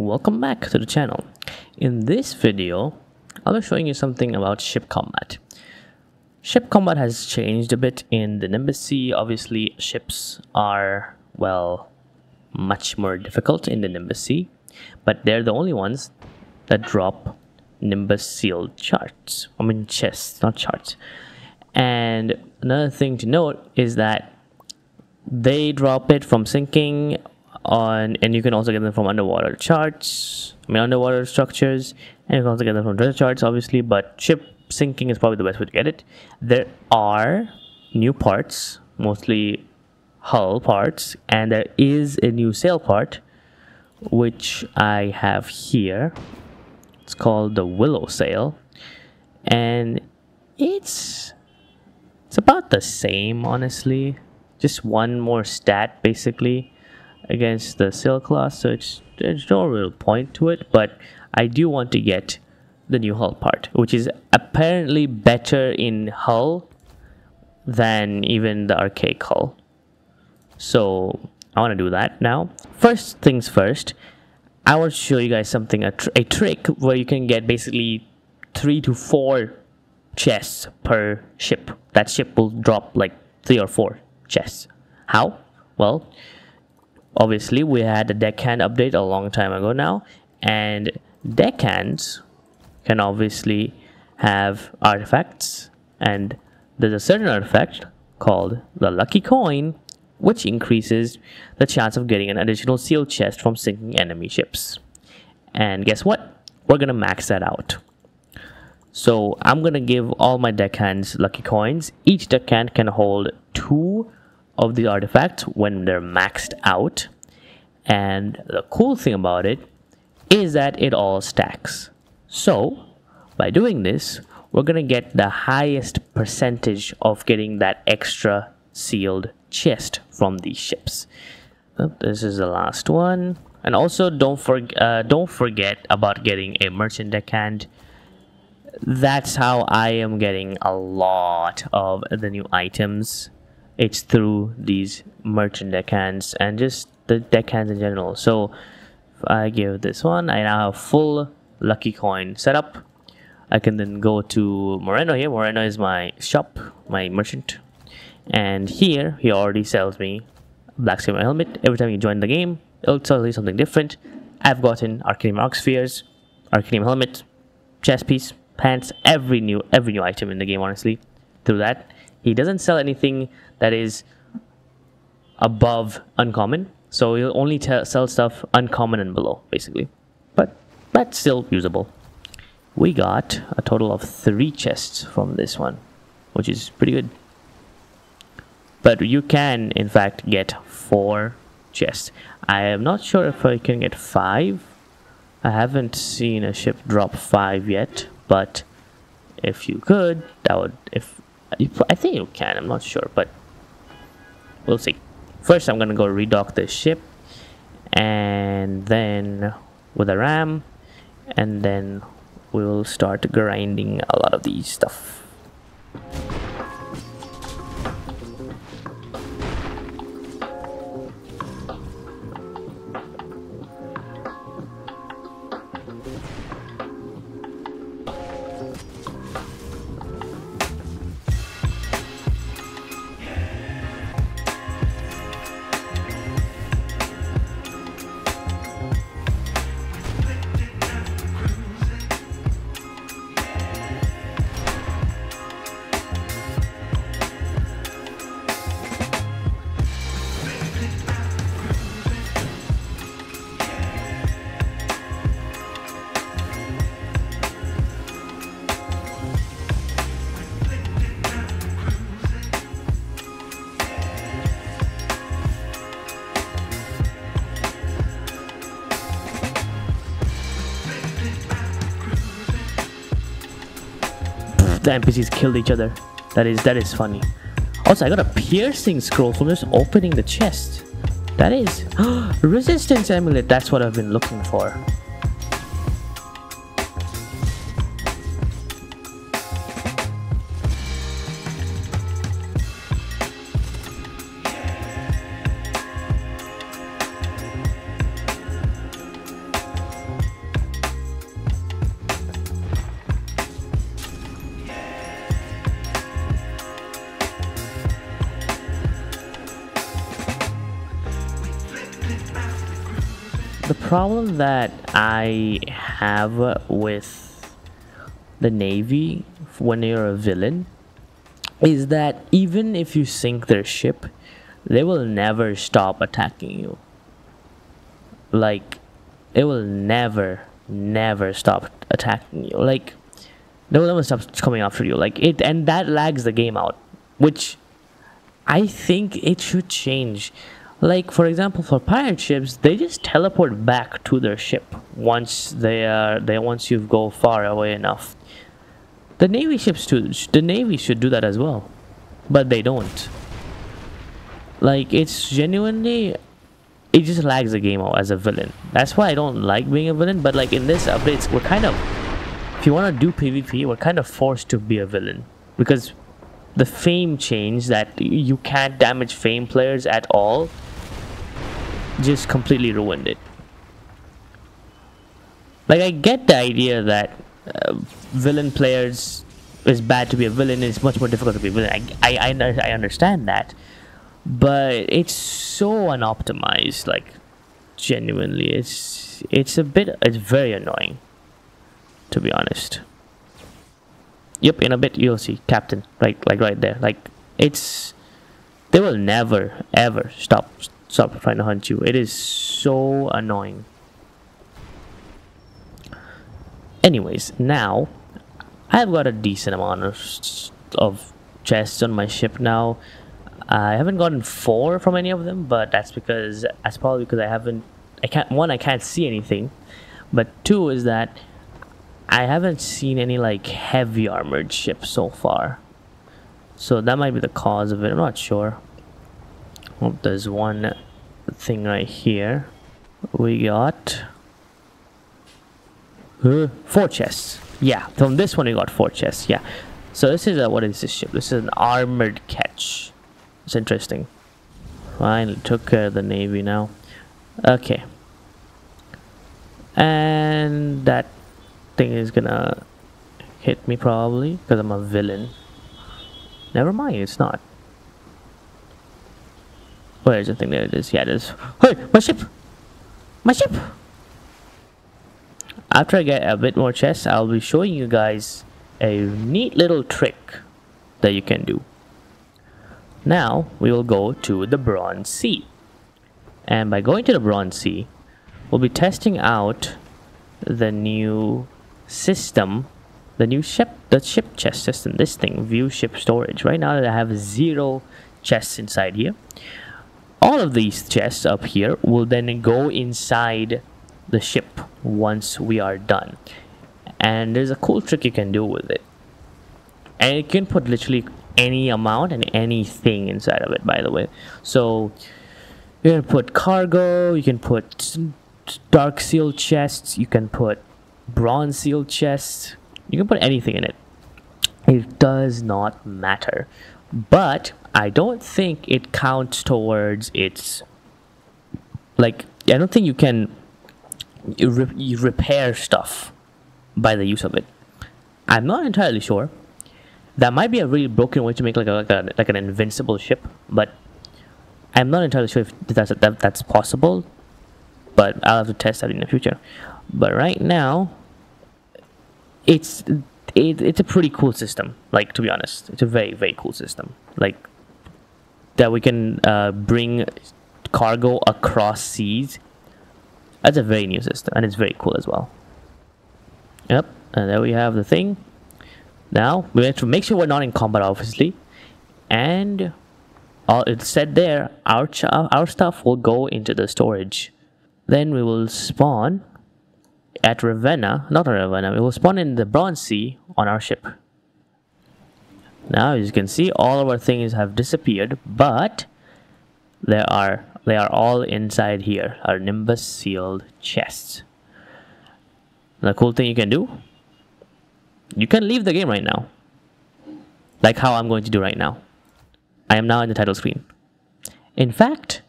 Welcome back to the channel. In this video, I'll be showing you something about ship combat. Ship combat has changed a bit in the Nimbus Sea. Obviously, ships are, well, much more difficult in the Nimbus Sea, but they're the only ones that drop Nimbus sealed charts. I mean chests, not charts. And another thing to note is that they drop it from sinking on, and you can also get them from underwater charts, I mean underwater structures, and you can also get them from treasure charts obviously, but ship sinking is probably the best way to get it. There are new parts, mostly hull parts, and there is a new sail part which I have here. It's called the Willow Sail, and it's about the same honestly, just one more stat basically against the sail class, so there's no real point to it, but I do want to get the new hull part, which is apparently better in hull than even the archaic hull, so I want to do that. Now, first things first, I want to show you guys something, a trick where you can get basically 3 to 4 chests per ship. That ship will drop like 3 or 4 chests. How? Well, obviously we had a deckhand update a long time ago now, and deckhands can obviously have artifacts, and there's a certain artifact called the Lucky Coin which increases the chance of getting an additional sealed chest from sinking enemy ships. And guess what? We're gonna max that out. So I'm gonna give all my deckhands lucky coins. Each deckhand can hold 2 of the artifacts when they're maxed out. And the cool thing about it is that it all stacks. So by doing this, we're gonna get the highest percentage of getting that extra sealed chest from these ships. This is the last one, and also don't forget about getting a merchant deckhand. That's how I am getting a lot of the new items. It's through these merchant deckhands and just the deckhands in general. So if I give this one, I now have full lucky coin setup. I can then go to Moreno here. Moreno is my shop, my merchant. And here, he already sells me Black Simmer helmet. Every time you join the game, it'll tell you something different. I've gotten Arcanium Arc Spheres, Arcanium Helmet, chest piece, pants, every new item in the game, honestly, through that. He doesn't sell anything that is above uncommon, so he'll only sell stuff uncommon and below, basically. But that's still usable. We got a total of 3 chests from this one, which is pretty good. But you can, in fact, get 4 chests. I am not sure if I can get 5. I haven't seen a ship drop 5 yet, but if you could, that would... I think you can, I'm not sure, but we'll see. First, I'm gonna go redock the ship, and then with a ram, and then we'll start grinding a lot of these stuff. The NPCs killed each other. That is funny. Also, I got a piercing scroll from just opening the chest. That is resistance amulet. That's what I've been looking for. problem that I have with the Navy when you're a villain is that even if you sink their ship, they will never stop attacking you. Like, it will never stop attacking you. Like, no one stops coming after you. Like, it, and that lags the game out, which I think it should change. Like, for example, for pirate ships, they just teleport back to their ship once they are once you go far away enough. The Navy ships too. The Navy should do that as well, but they don't. Like, it's genuinely, it just lags the game out as a villain. That's why I don't like being a villain. But like in this update, we're kind of, if you want to do PvP, we're kind of forced to be a villain because the fame change that you can't damage fame players at all just completely ruined it. Like, I get the idea that villain players is bad to be a villain. It's much more difficult to be a villain. I understand that, but it's so unoptimized. Like, genuinely, it's very annoying, to be honest. Yep, in a bit you'll see Captain right there. Like, it's, they will never ever stop trying to hunt you. It is so annoying. Anyways, now I've got a decent amount of chests on my ship now. I haven't gotten 4 from any of them, but that's because I haven't, I can't see anything, but 2 is that I haven't seen any like heavy armored ships so far, so that might be the cause of it. I'm not sure. Oh, there's one thing right here. We got 4 chests. Yeah, from this one we got 4 chests. Yeah, so this is a, what is this ship? This is an armored ketch. It's interesting. Finally took care of the Navy now. Okay, and that thing is gonna hit me probably because I'm a villain. Never mind, it's not. Where's the thing? There it is. Yeah, it is. Hey, my ship! My ship! After I get a bit more chests, I'll be showing you guys a neat little trick that you can do. Now we will go to the Bronze Sea, and by going to the Bronze Sea, we'll be testing out the new system, the new ship, the ship chest system, this thing, view ship storage. Right now that I have 0 chests inside here, all of these chests up here will then go inside the ship once we are done. And there's a cool trick you can do with it, and you can put literally any amount and anything inside of it, by the way. So you can put cargo, you can put dark seal chests, you can put bronze seal chests, you can put anything in it. It does not matter, but I don't think it counts towards its, like, I don't think you can you repair stuff by the use of it. I'm not entirely sure. That might be a really broken way to make like an invincible ship, but I'm not entirely sure if that's possible. But I'll have to test that in the future. But right now, it's a pretty cool system. Like, to be honest, it's a very, very cool system. Like, that we can bring cargo across seas. That's a very new system, and it's very cool as well. Yep, and there we have the thing. Now we have to make sure we're not in combat, obviously, and all it said there, our stuff will go into the storage. Then we will spawn at Ravenna, not at Ravenna, we will spawn in the Bronze Sea on our ship. Now as you can see, all of our things have disappeared, but they are all inside here, our Nimbus sealed chests. The cool thing you can do, you can leave the game right now, like how I'm going to do right now. I am now in the title screen. In fact,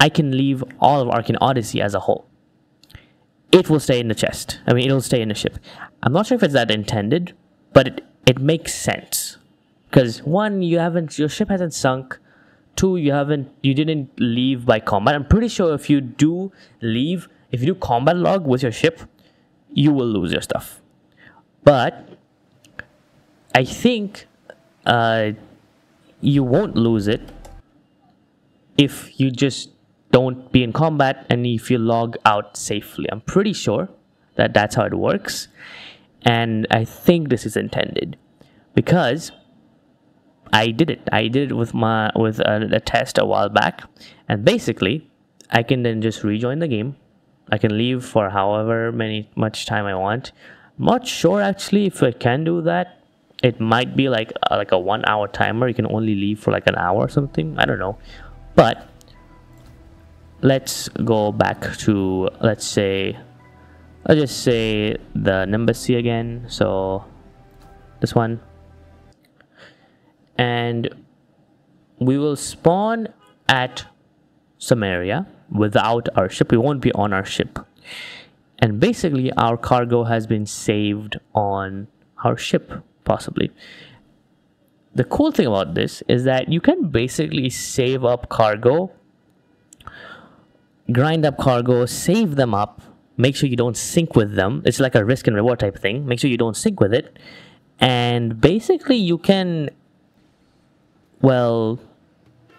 I can leave all of Arcane Odyssey as a whole. It will stay in the chest. I mean, it'll stay in the ship. I'm not sure if it's that intended, but it makes sense. Because one, your ship hasn't sunk. Two, you didn't leave by combat. I'm pretty sure if you do leave, if you do combat log with your ship, you will lose your stuff. But I think you won't lose it if you just don't be in combat and if you log out safely. I'm pretty sure that that's how it works. And I think this is intended because I did it. I did it with a test a while back, and basically I can then just rejoin the game. I can leave for however much time I want. I'm not sure actually if I can do that. It might be like a 1 hour timer. You can only leave for like an hour or something. I don't know. But let's go back to, let's just say the Nimbus Sea again. So this one. And we will spawn at Samaria without our ship. We won't be on our ship. And basically our cargo has been saved on our ship, possibly. The cool thing about this is that you can basically save up cargo, grind up cargo, save them up, make sure you don't sink with them. It's like a risk and reward type thing. Make sure you don't sink with it. And basically you can, well,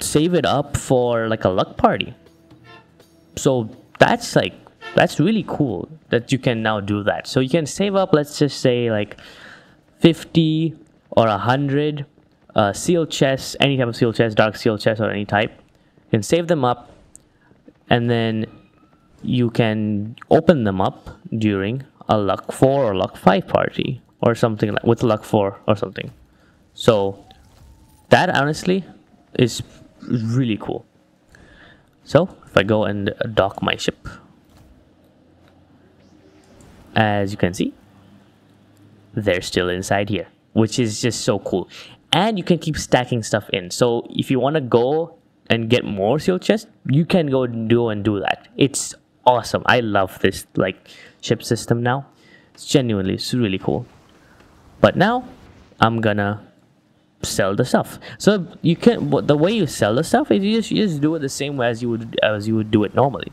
save it up for like a luck party. So that's really cool that you can now do that. So you can save up, let's just say like 50 or 100 seal chests, any type of seal chest, dark seal chest or any type. You can save them up and then you can open them up during a luck 4 or luck 5 party or something like with luck 4 or something. So that honestly is really cool. So if I go and dock my ship, as you can see, they're still inside here, which is just so cool. And you can keep stacking stuff in. So if you want to go and get more seal chests, you can go and do that. It's awesome. I love this like ship system now. It's genuinely, it's really cool. But now I'm gonna sell the stuff. So you can, the way you sell the stuff is you just do it the same way as you would do it normally,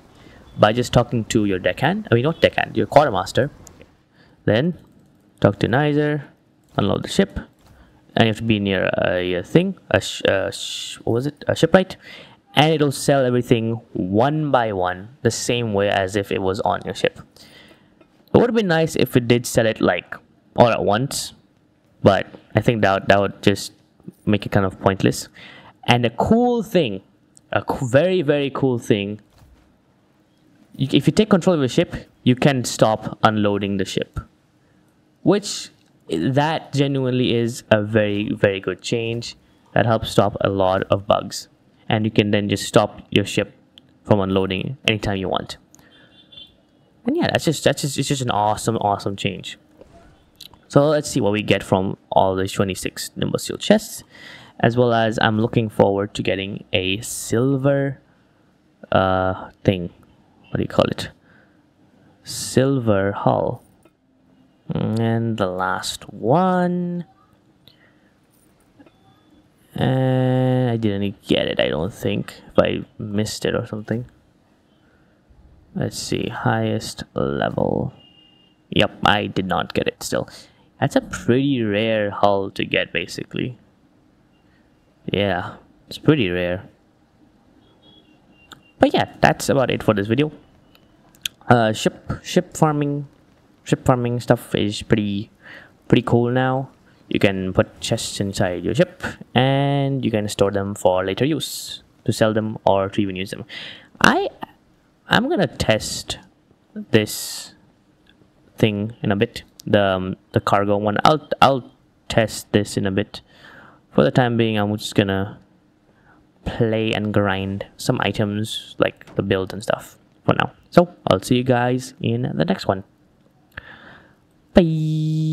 by just talking to your deckhand, I mean not deckhand, your quartermaster. Then talk to Nizer, unload the ship, and you have to be near a shipwright, and it'll sell everything one by one the same way as if it was on your ship. It would have been nice if it did sell it like all at once, but I think that would just make it kind of pointless. And a cool thing, very, very cool thing, if you take control of your ship, you can stop unloading the ship, which that genuinely is a very, very good change. That helps stop a lot of bugs, and you can then just stop your ship from unloading anytime you want. And yeah, it's just an awesome change. So let's see what we get from all these 26 Nimbus Seal chests, as well as I'm looking forward to getting a silver thing. What do you call it? Silver hull. And the last one. And I didn't get it, I don't think. If I missed it or something. Let's see. Highest level. Yep, I did not get it still. That's a pretty rare hull to get, basically. Yeah, it's pretty rare. But yeah, that's about it for this video. Ship farming stuff is pretty cool now. You can put chests inside your ship, and you can store them for later use, to sell them or to even use them. I'm gonna test this thing in a bit, the cargo one. I'll test this in a bit. For the time being, I'm just gonna play and grind some items like the build and stuff for now. So I'll see you guys in the next one. Bye.